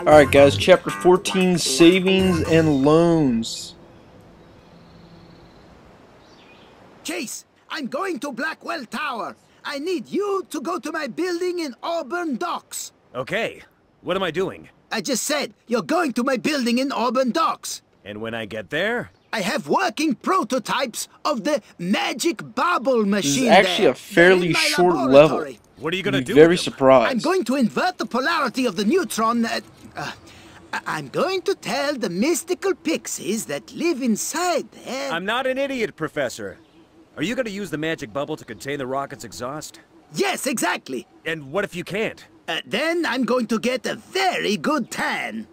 Alright guys, chapter 14, savings and loans. Chase, I'm going to Blackwell Tower. I need you to go to my building in Auburn Docks. Okay, what am I doing? I just said, you're going to my building in Auburn Docks. And when I get there? I have working prototypes of the magic bobble machine. This is actually a fairly short level. What are you going to do? Very surprised. I'm going to invert the polarity of the neutron. I'm going to tell the mystical pixies that live inside there. I'm not an idiot, Professor. Are you going to use the magic bubble to contain the rocket's exhaust? Yes, exactly. And what if you can't? Then I'm going to get a very good tan.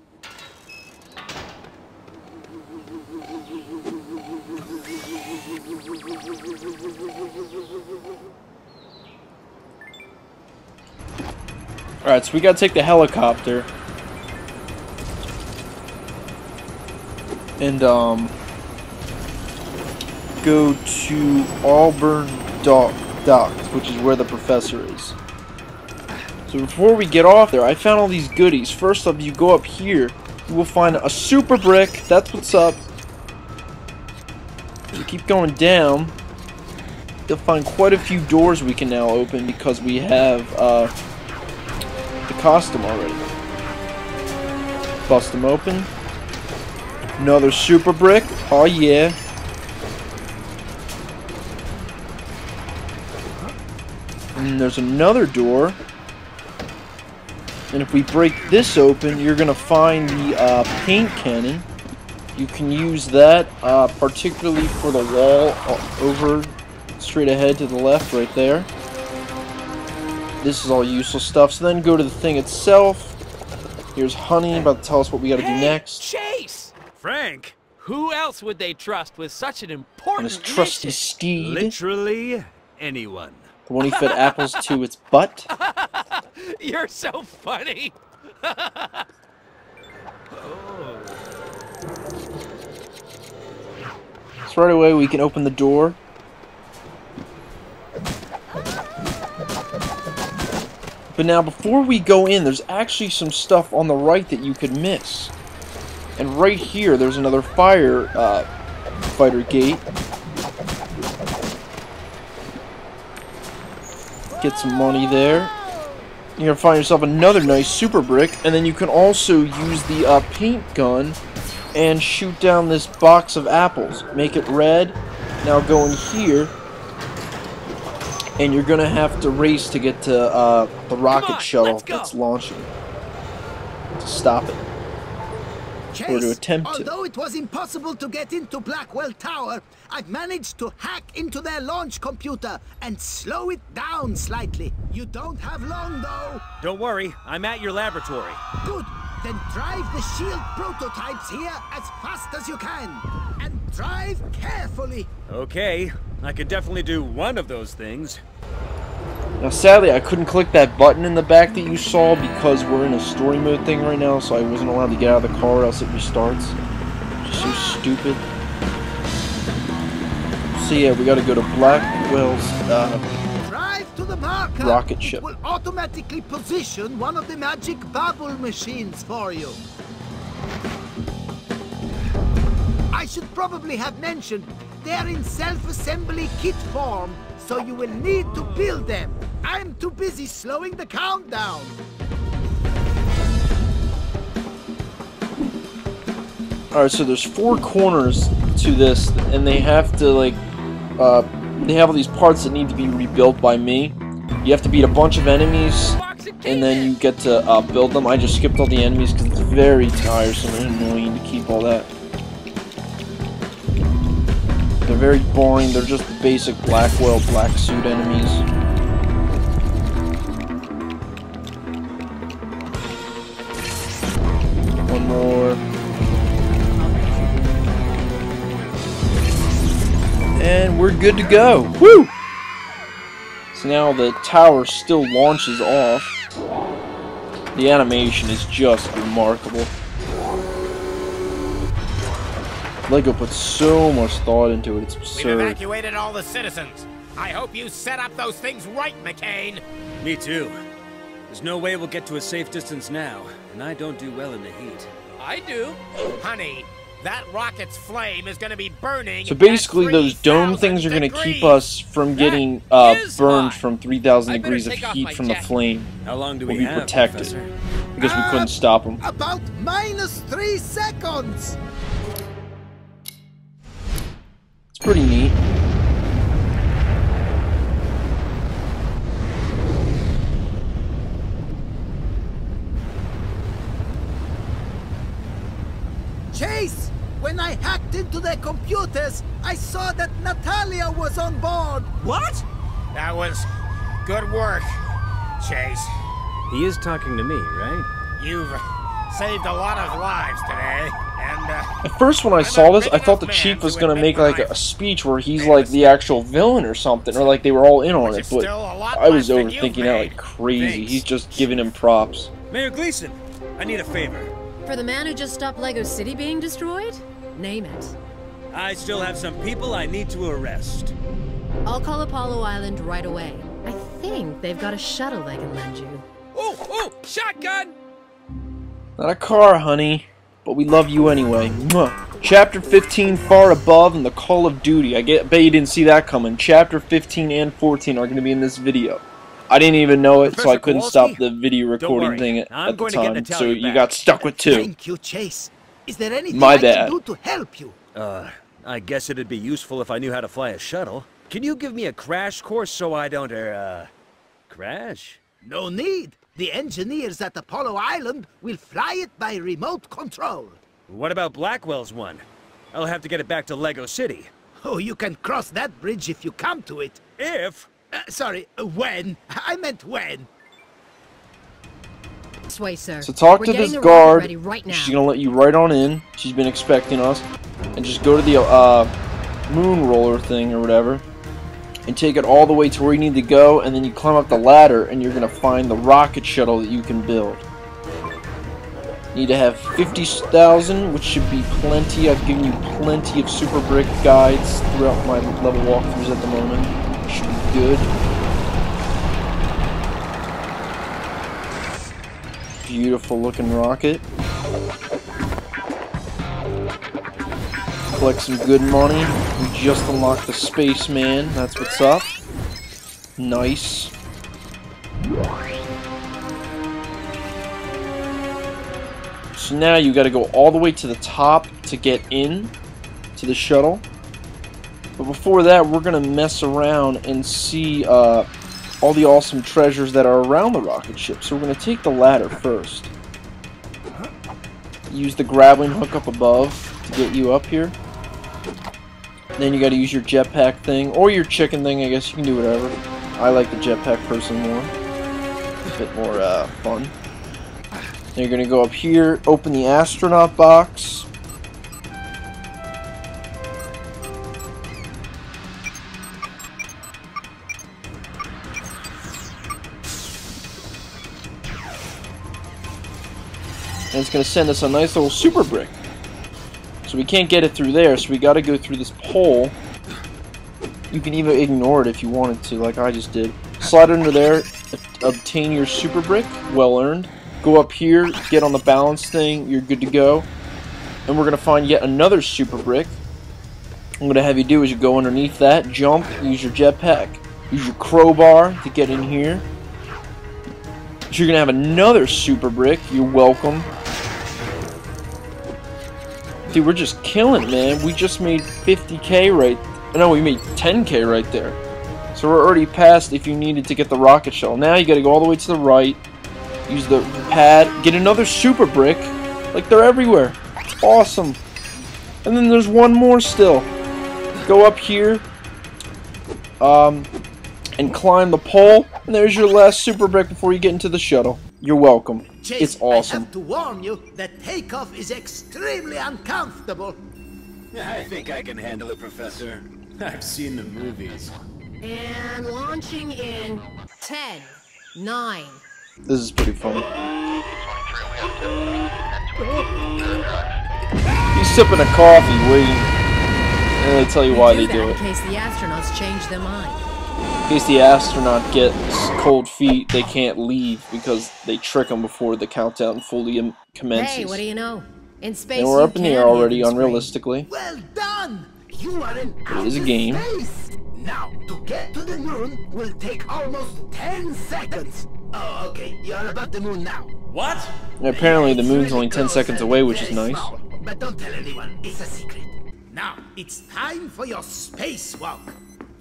Alright, so we gotta take the helicopter. And, go to Auburn Docks, which is where the professor is. So before we get off there, I found all these goodies. First up, you go up here, you will find a super brick. That's what's up. If you keep going down, you'll find quite a few doors we can now open because we have, costume already. Bust them open. Another super brick. Oh yeah. And there's another door. And if we break this open, you're gonna find the paint cannon. You can use that particularly for the wall over straight ahead to the left right there. This is all useless stuff. So then go to the thing itself. Here's Honey about to tell us what we got to do next. Chase! Frank! Who else would they trust with such an important mission? And his trusty steed. Literally anyone. The one he fed apples to its butt. You're so funny. Oh. So right away we can open the door. But now, before we go in, there's actually some stuff on the right that you could miss. And right here, there's another fighter gate. Get some money there. You're gonna find yourself another nice super brick, and then you can also use the paint gun and shoot down this box of apples. Make it red. Now go in here. And you're gonna have to race to get to the rocket shuttle that's launching. To stop it. Chase, or to attempt to. Although it was impossible to get into Blackwell Tower, I've managed to hack into their launch computer and slow it down slightly. You don't have long, though. Don't worry, I'm at your laboratory. Good. Then drive the shield prototypes here as fast as you can. And drive carefully. Okay. I could definitely do one of those things. Now sadly I couldn't click that button in the back that you saw because we're in a story mode thing right now, so I wasn't allowed to get out of the car or else it restarts. Just so stupid. So yeah, we gotta go to Blackwell's drive to the marker. Rocket ship. It will automatically position one of the magic bubble machines for you. I should probably have mentioned they're in self-assembly kit form, so you will need to build them. I'm too busy slowing the countdown. Alright, so there's four corners to this, and they have to, like, they have all these parts that need to be rebuilt by me. You have to beat a bunch of enemies, and then you get to build them. I just skipped all the enemies because it's very tiresome and annoying to keep all that. They're very boring, they're just the basic Blackwell black suit enemies. One more. And we're good to go. Woo! So now the tower still launches off. The animation is just remarkable. Lego put so much thought into it, it's absurd. We've evacuated all the citizens. I hope you set up those things right, McCain. Me too. There's no way we'll get to a safe distance now, and I don't do well in the heat. I do. Honey, that rocket's flame is going to be burning. So basically those dome things are going to keep us from getting burned from 3,000 degrees of heat from the flame. How long do we have, protected, Professor? Because we couldn't stop them. About -3 seconds. It's pretty neat. Chase, when I hacked into their computers, I saw that Natalia was on board. What? That was good work, Chase. He is talking to me, right? You've saved a lot of lives today. And, at first when I saw this, I thought the chief was going to make like a speech where he's like the actual villain or something, or like they were all in on it, but I was overthinking that like crazy. He's just giving him props. Mayor Gleason, I need a favor. For the man who just stopped Lego City being destroyed? Name it. I still have some people I need to arrest. I'll call Apollo Island right away. I think they've got a shuttle they can lend you. Ooh, ooh, shotgun! Not a car, honey. But we love you anyway. Mwah. Chapter 15, Far Above, and the Call of Duty. I bet you didn't see that coming. Chapter 15 and 14 are going to be in this video. I didn't even know it, so I couldn't stop the video recording thing at the time, so you got stuck with 2. Thank you, Chase. Is there anything I can do to help you? I guess it'd be useful if I knew how to fly a shuttle. Can you give me a crash course so I don't, crash? No need. The engineers at Apollo Island will fly it by remote control. What about Blackwell's one? I'll have to get it back to Lego City. Oh, you can cross that bridge if you come to it. If? Sorry, when? I meant when. This way, sir. So talk to this guard. Right now. She's gonna let you right on in. She's been expecting us. And just go to the moon roller thing or whatever. And take it all the way to where you need to go. And then you climb up the ladder and you're gonna find the rocket shuttle that you can build. Need to have 50,000, which should be plenty. I've given you plenty of super brick guides throughout my level walkthroughs at the moment. Should be good. Beautiful looking rocket. Collect some good money. We just unlocked the spaceman. That's what's up. Nice. So now you gotta go all the way to the top to get in to the shuttle. But before that, we're going to mess around and see all the awesome treasures that are around the rocket ship. So we're going to take the ladder first. Use the grappling hook up above to get you up here. Then you got to use your jetpack thing, or your chicken thing, I guess. You can do whatever. I like the jetpack person more. A bit more fun. Now you're going to go up here, open the astronaut box. And it's going to send us a nice little super brick. So we can't get it through there, so we got to go through this pole. You can even ignore it if you wanted to, like I just did. Slide under there, obtain your super brick, well earned. Go up here, get on the balance thing, you're good to go. And we're going to find yet another super brick. And what I have you do is you go underneath that, jump, use your jetpack, use your crowbar to get in here. So you're going to have another super brick, you're welcome. Dude, we're just killing it, man. We just made 50K right... No, we made 10K right there. So we're already past if you needed to get the rocket shell. Now you gotta go all the way to the right. Use the pad. Get another super brick. Like, they're everywhere. It's awesome. And then there's one more still. Go up here. And climb the pole. And there's your last super brick before you get into the shuttle. You're welcome. Chase, it's awesome. I have to warn you that takeoff is extremely uncomfortable. I think I can handle it, Professor. I've seen the movies. And launching in 10, 9. This is pretty funny. He's sipping a coffee, waiting. And they tell you why they do it. In case the astronauts change their mind. In case the astronaut gets cold feet, they can't leave because they trick them before the countdown fully commences. Hey, what do you know? In space, and we're up in the air already, unrealistically. Well done! You are in outer space! Now, to get to the moon will take almost 10 seconds. Oh, okay, you're about the moon now. What? And apparently, the moon's only 10 seconds away, which is nice. Small, but don't tell anyone, it's a secret. Now, it's time for your spacewalk.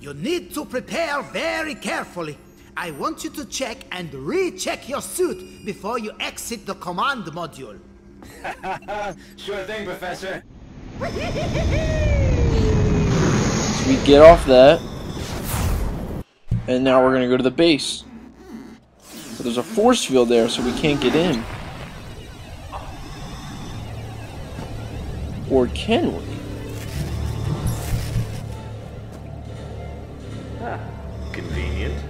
You need to prepare very carefully. I want you to check and recheck your suit before you exit the command module. Sure thing, Professor. So we get off that, and now we're gonna go to the base. So there's a force field there, so we can't get in. Or can we? Convenient.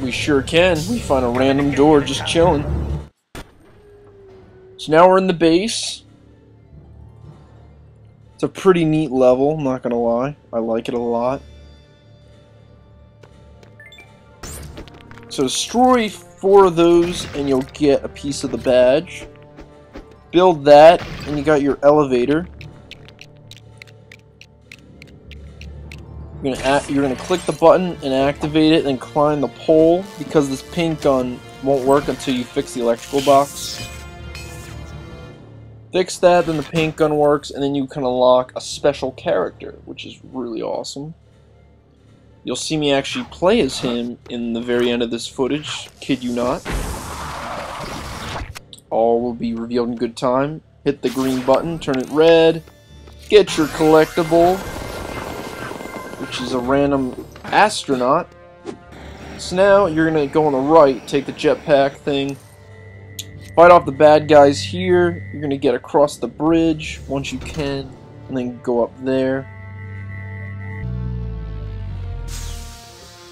We sure can. We find a random door just chilling. So now we're in the base. It's a pretty neat level, I'm not gonna lie. I like it a lot. So destroy 4 of those and you'll get a piece of the badge. Build that and you got your elevator. You're gonna click the button and activate it and climb the pole because this pink gun won't work until you fix the electrical box. Fix that, then the paint gun works, and then you can unlock a special character, which is really awesome. You'll see me actually play as him in the very end of this footage, kid you not. All will be revealed in good time. Hit the green button, turn it red, get your collectible, which is a random astronaut. So now you're going to go on the right, take the jetpack thing, fight off the bad guys here, you're going to get across the bridge once you can, and then go up there.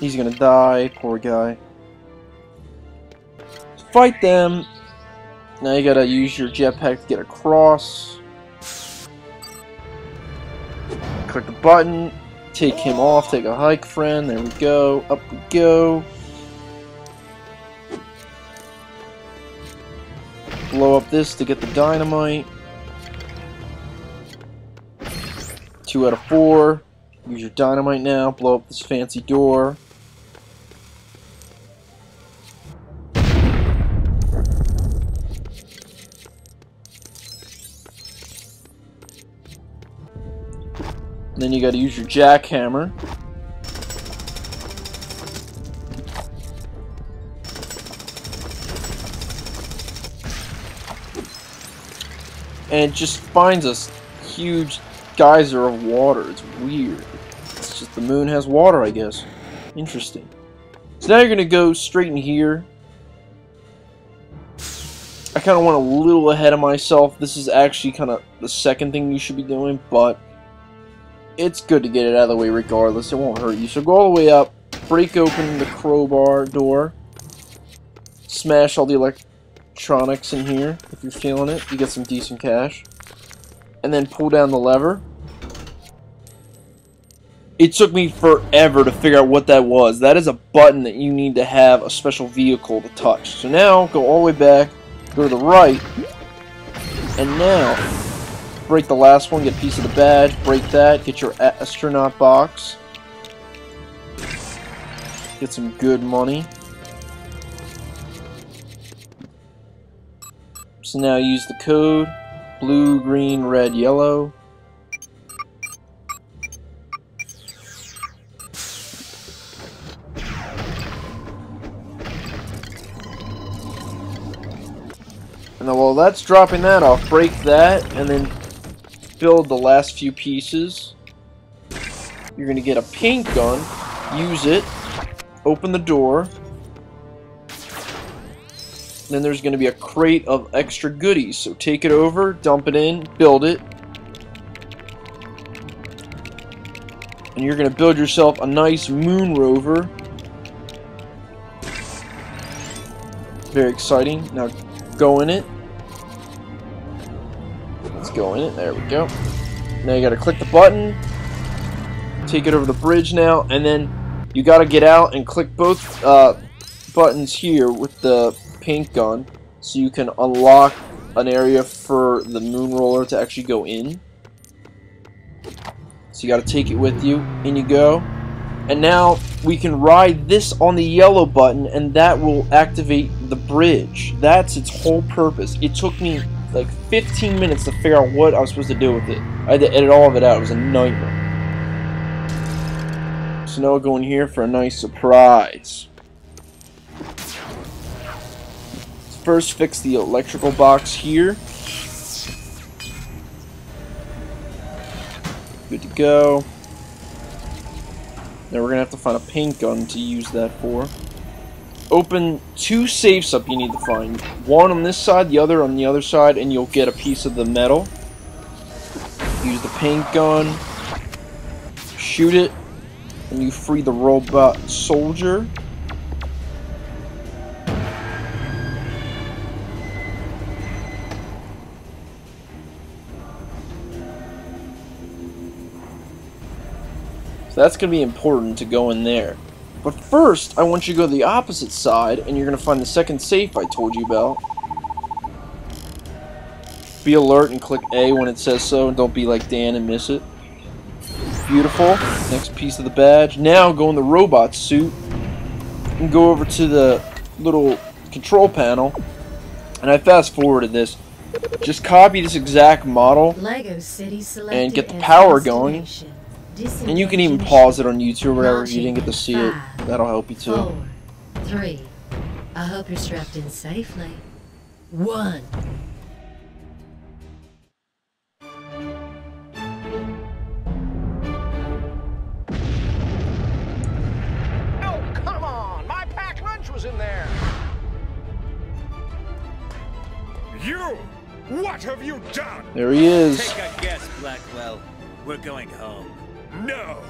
He's going to die, poor guy. Fight them. Now you got to use your jetpack to get across. Click the button, take him off, take a hike, friend, there we go, up we go. Blow up this to get the dynamite. 2 out of 4. Use your dynamite now. Blow up this fancy door. And then you gotta use your jackhammer. And it just finds us huge geyser of water. It's weird. It's just the moon has water, I guess. Interesting. So now you're going to go straight in here. I kind of went a little ahead of myself. This is actually kind of the second thing you should be doing, but it's good to get it out of the way regardless. It won't hurt you. So go all the way up, break open the crowbar door, smash all the electronics in here. If you're feeling it, you get some decent cash, and then pull down the lever. It took me forever to figure out what that was. That is a button that you need to have a special vehicle to touch. So now go all the way back, go to the right, and now break the last one, get a piece of the badge, break that, get your astronaut box, get some good money. So now use the code, blue, green, red, yellow. And then while that's dropping that off, break that and then build the last few pieces. You're gonna get a paint gun, use it, open the door. Then there's going to be a crate of extra goodies. So take it over, dump it in, build it. And you're going to build yourself a nice moon rover. Very exciting. Now go in it. Let's go in it. There we go. Now you got to click the button. Take it over the bridge now. And then you gotta get out and click both buttons here with the paint gun so you can unlock an area for the moon roller to actually go in. So you gotta take it with you. In you go. And now we can ride this on the yellow button, and that will activate the bridge. That's its whole purpose. It took me like 15 minutes to figure out what I was supposed to do with it. I had to edit all of it out. It was a nightmare. So now we're going here for a nice surprise. Let's first fix the electrical box here. Good to go. Now we're going to have to find a paint gun to use that for. Open two safes up you need to find. One on this side, the other on the other side, and you'll get a piece of the metal. Use the paint gun. Shoot it. And you free the robot soldier. That's going to be important to go in there. But first, I want you to go to the opposite side, and you're going to find the second safe I told you about. Be alert and click A when it says so, and don't be like Dan and miss it. Beautiful. Next piece of the badge. Now go in the robot suit, and go over to the little control panel. And I fast-forwarded this. Just copy this exact model, Lego City selected, and get the power going. And you can even pause it on YouTube or whatever if you didn't get to see it. That'll help you too. 4, 3. I hope you're strapped in safely. 1. Oh, come on! My packed lunch was in there! You! What have you done? There he is. Take a guess, Blackwell. We're going home. No!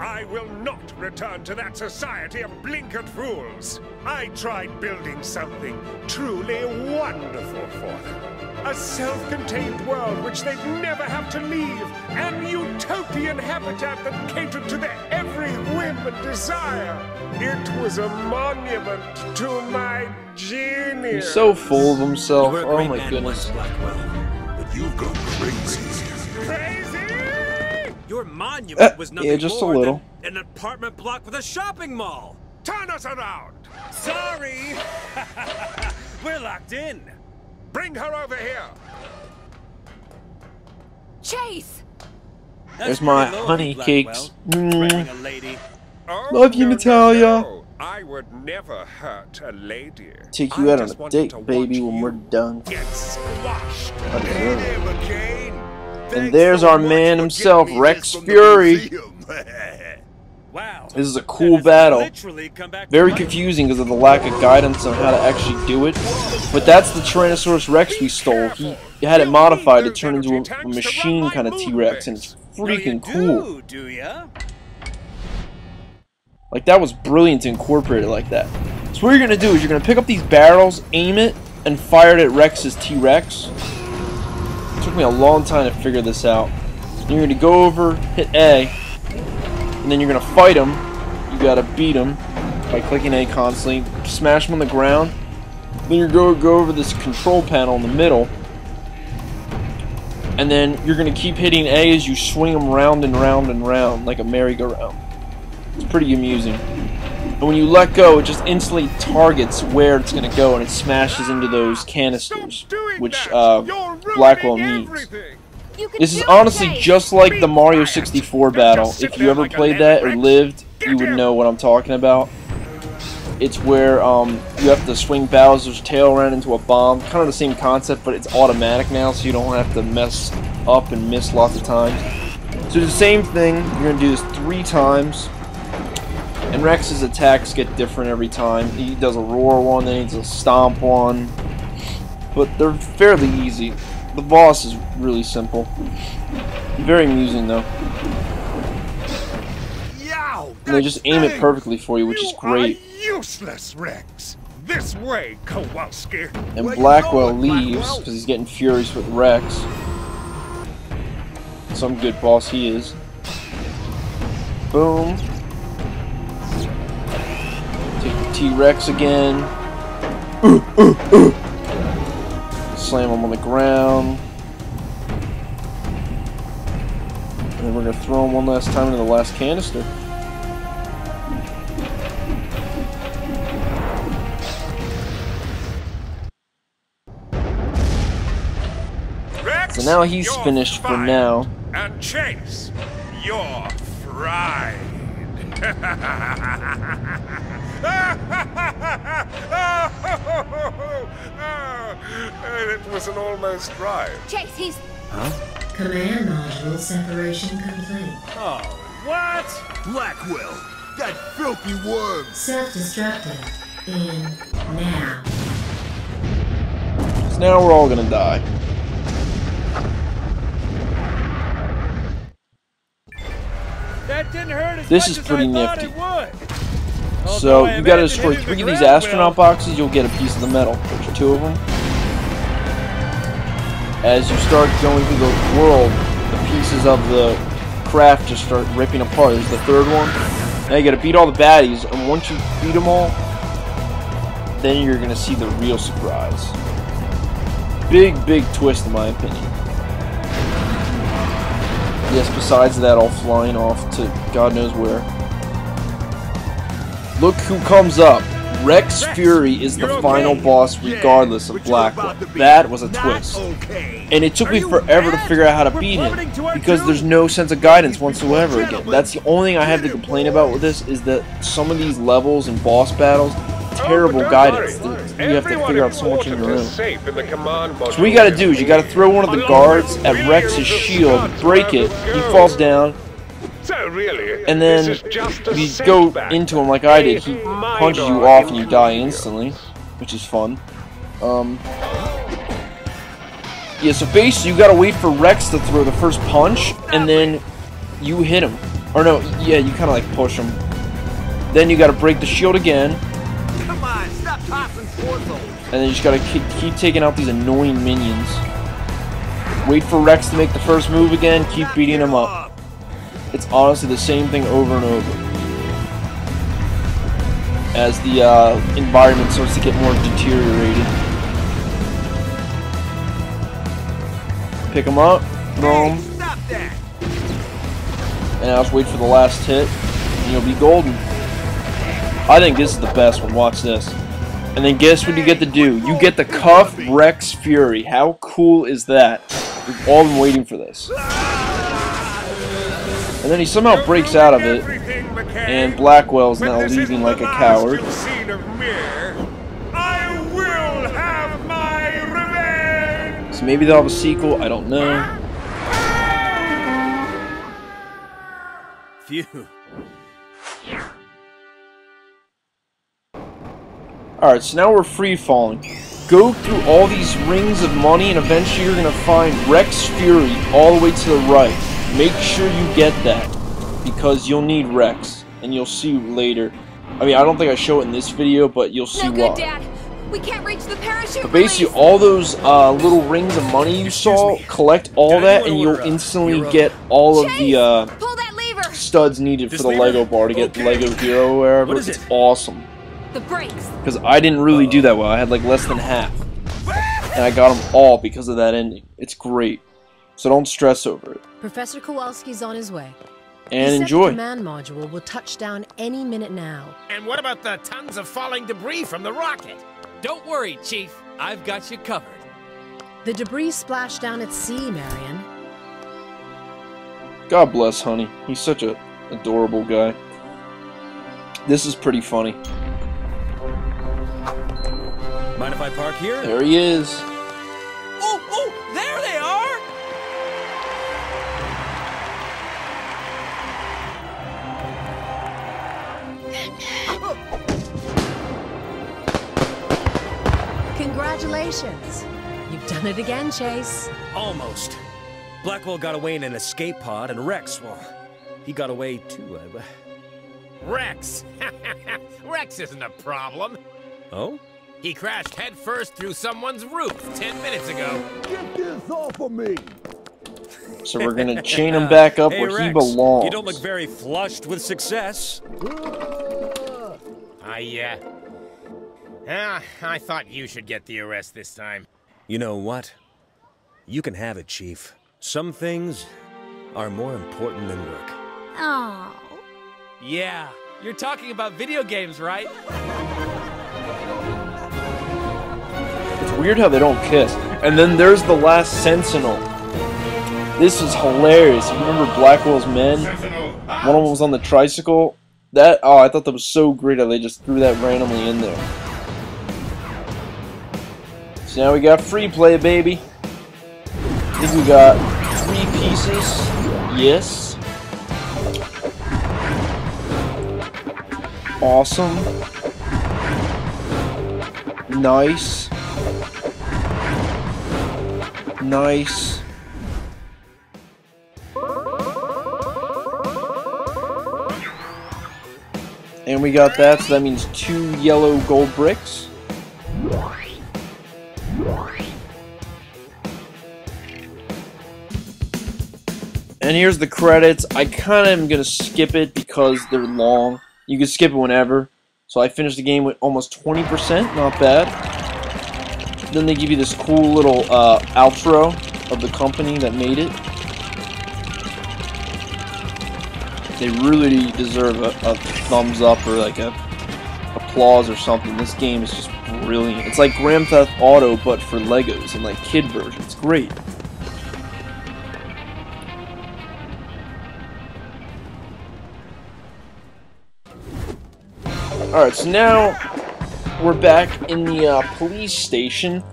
I will not return to that society of blinkered fools! I tried building something truly wonderful for them. A self-contained world which they'd never have to leave! An utopian habitat that catered to their every whim and desire! It was a monument to my genius! He's so full of himself. Oh my goodness. But you've gone crazy. Your monument was nothing just more a little. Than an apartment block with a shopping mall. Turn us around. Sorry. We're locked in. Bring her over here. Chase. There's my honey cakes. A lady. Oh, love you, Natalia. No. I would never hurt a lady. Take you out on a date, baby, when we're done. Get squashed. And there's our man himself, Rex Fury. Wow. This is a cool battle. Very confusing because of the lack of guidance on how to actually do it. But that's the Tyrannosaurus Rex we stole. He had it modified to turn into a machine kind of T-Rex, and it's freaking cool. Like, that was brilliant to incorporate it like that. So what you're going to do is you're going to pick up these barrels, aim it, and fire it at Rex's T-Rex. It took me a long time to figure this out. You're going to go over, hit A, and then you're going to fight him. You got to beat him by clicking A constantly. Smash him on the ground. Then you're going to go over this control panel in the middle. And then you're going to keep hitting A as you swing him round and round and round like a merry-go-round. It's pretty amusing. And when you let go, it just instantly targets where it's going to go, and it smashes into those canisters, which Blackwell needs. This is honestly just like the Mario 64 battle. If you ever played that or lived, you would know what I'm talking about. It's where you have to swing Bowser's tail around into a bomb. Kind of the same concept, but it's automatic now, so you don't have to mess up and miss lots of times. So the same thing, you're going to do this 3 times. And Rex's attacks get different every time. He does a roar one, then he does a stomp one. But they're fairly easy. The boss is really simple. Very amusing, though. And they just aim it perfectly for you, which is great. Useless, Rex. This way, Kowalski. And Blackwell leaves because he's getting furious with Rex. Some good boss he is. Boom. Take the T-Rex again. Slam him on the ground. And then we're going to throw him one last time into the last canister. So now he's finished for now. And Chase, you're fried. It was an almost drive. Chase, he's... Huh? Command module separation complete. Oh, what? Blackwell, that filthy worm. Self-destructive. In now. So now we're all gonna die. That didn't hurt as much as I thought it would. This is pretty nifty. So you gotta destroy 3 of these astronaut boxes, you'll get a piece of the metal. There's 2 of them. As you start going through the world, the pieces of the craft just start ripping apart. There's the 3rd one. Now you gotta beat all the baddies, and once you beat them all, then you're gonna see the real surprise. Big twist in my opinion. Yes, besides that, all flying off to God knows where. Look who comes up. Rex Fury is the final boss regardless of Blackwell. That was a twist. And it took me forever to figure out how to beat him because there's no sense of guidance whatsoever again. That's the only thing I have to complain about with this is that some of these levels and boss battles, terrible guidance. You have to figure out so much on your own. So what you gotta do is you gotta throw one of the guards at Rex's shield, break it, he falls down, and then you go into him like I did. He punches you off and you die instantly, which is fun. Yeah, so basically you gotta wait for Rex to throw the first punch, and then you hit him. Or no, yeah, you kinda like push him. Then you gotta break the shield again. And then you just gotta keep taking out these annoying minions. Wait for Rex to make the first move again, keep beating him up. It's honestly the same thing over and over. As the environment starts to get more deteriorated. Pick him up, throw him. And I'll just wait for the last hit, and you'll be golden. I think this is the best one, watch this. And then guess what you get to do? You get to cuff Rex Fury. How cool is that? We've all been waiting for this. And then he somehow breaks out of it. And Blackwell's now leaving like a coward. So maybe they'll have a sequel, I don't know. Phew. Alright, so now we're free falling. Go through all these rings of money and eventually you're gonna find Rex Fury all the way to the right. Make sure you get that because you'll need Rex and you'll see later. I mean, I don't think I show it in this video, but you'll see why. We can't reach the parachute. But basically all those little rings of money you saw, collect all that and you'll instantly get all of the studs needed for the Lego bar to get Lego Hero or wherever. It's awesome. The brakes. Because I didn't really do that well. I had like less than half. And I got them all because of that ending. It's great. So don't stress over it. Professor Kowalski's on his way. And enjoy. The command module will touch down any minute now. And what about the tons of falling debris from the rocket? Don't worry, Chief. I've got you covered. The debris splashed down at sea, Marion. God bless, honey. He's such an adorable guy. This is pretty funny. Mind if I park here? There he is. Oh, oh, there they are! Congratulations. You've done it again, Chase. Almost. Blackwell got away in an escape pod, and Rex, well, he got away too. Rex! Rex isn't a problem. Oh? He crashed headfirst through someone's roof 10 minutes ago. Get this off of me! So we're gonna chain him back up where Rex, he belongs. You don't look very flushed with success. I I thought you should get the arrest this time. You know what? You can have it, Chief. Some things are more important than work. Oh. Yeah, you're talking about video games, right? It's weird how they don't kiss. And then there's the last Sentinel. This is hilarious. You remember Blackwell's men? One of them was on the tricycle. That, oh, I thought that was so great how they just threw that randomly in there. So now we got free play, baby. I think we got 3 pieces. Yes. Awesome. Nice. Nice. And we got that, so that means 2 yellow gold bricks. And here's the credits. I kind of am going to skip it because they're long. You can skip it whenever. So I finished the game with almost 20%, not bad. Then they give you this cool little outro of the company that made it. They really deserve a thumbs up or like a applause or something. This game is just brilliant. It's like Grand Theft Auto, but for Legos and like kid version. It's great. Alright, so now we're back in the police station.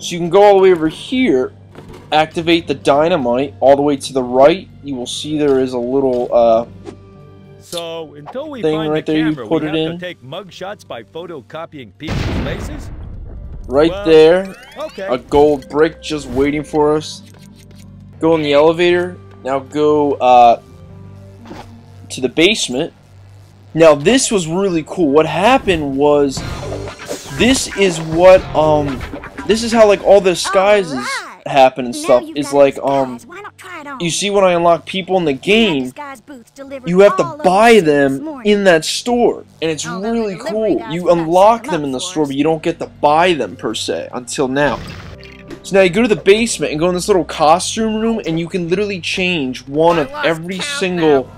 So you can go all the way over here, activate the dynamite. All the way to the right, you will see there is a little so until we thing right there. You put it in. Take mug shots by photocopying people's faces? Right there, okay. A gold brick just waiting for us. Go in the elevator. Now go to the basement. Now this was really cool. What happened was, this is what this is how like all the disguises happen and stuff. It's like you see when I unlock people in the game, you have to buy them in that store, and it's really cool. You unlock them in the store, but you don't get to buy them per se until now. So now you go to the basement and go in this little costume room, and you can literally change one of every single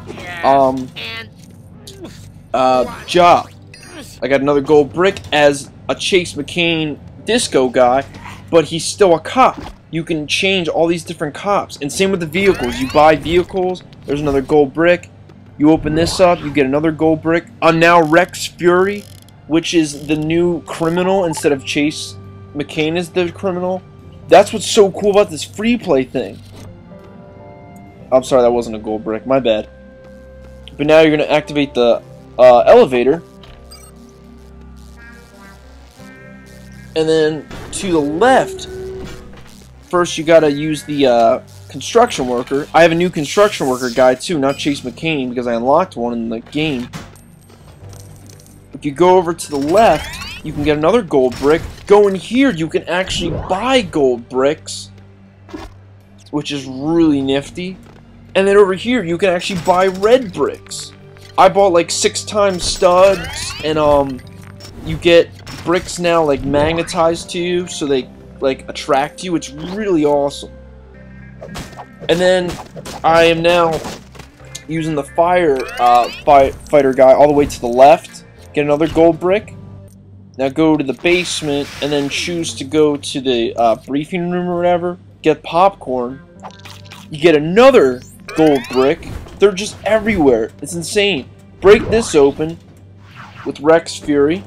job. I got another gold brick as a Chase McCain disco guy, but he's still a cop. You can change all these different cops, and same with the vehicles. You buy vehicles, there's another gold brick. You open this up, you get another gold brick. I'm now Rex Fury, which is the new criminal instead of Chase McCain is the criminal. That's what's so cool about this free play thing. I'm sorry, that wasn't a gold brick, my bad. But now you're gonna activate the elevator, and then to the left first you gotta use the construction worker. I have a new construction worker guy too, not Chase McCain, because I unlocked one in the game. If you go over to the left, you can get another gold brick. Go in here, you can actually buy gold bricks, which is really nifty. And then over here you can actually buy red bricks. I bought like 6 times studs, and you get bricks now like magnetized to you, so they like attract you. It's really awesome. And then I am now using the fire fighter guy all the way to the left. Get another gold brick. Now go to the basement and then choose to go to the briefing room or whatever. Get popcorn. You get another gold brick. They're just everywhere. It's insane. Break this open with Rex Fury.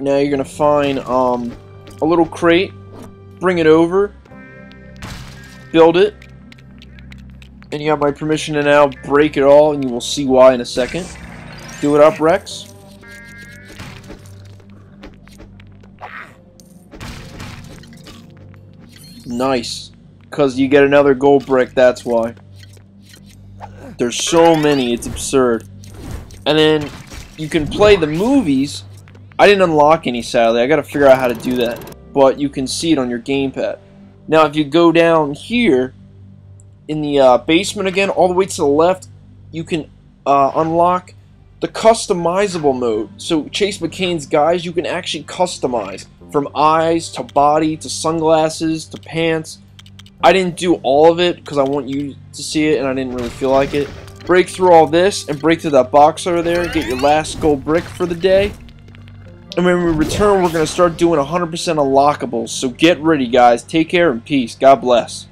Now you're gonna find a little crate, bring it over, build it, and you have my permission to now break it all, and you will see why in a second. Do it up, Rex. Nice, because you get another gold brick, that's why. There's so many, it's absurd. And then you can play the movies. I didn't unlock any, sadly. I gotta figure out how to do that, but you can see it on your gamepad. Now if you go down here, in the basement again, all the way to the left, you can unlock the customizable mode. So Chase McCain's guys, you can actually customize from eyes to body to sunglasses to pants. I didn't do all of it because I want you to see it and I didn't really feel like it. Break through all this and break through that box over there. Get your last gold brick for the day. And when we return, we're going to start doing 100% unlockables. So get ready, guys. Take care and peace. God bless.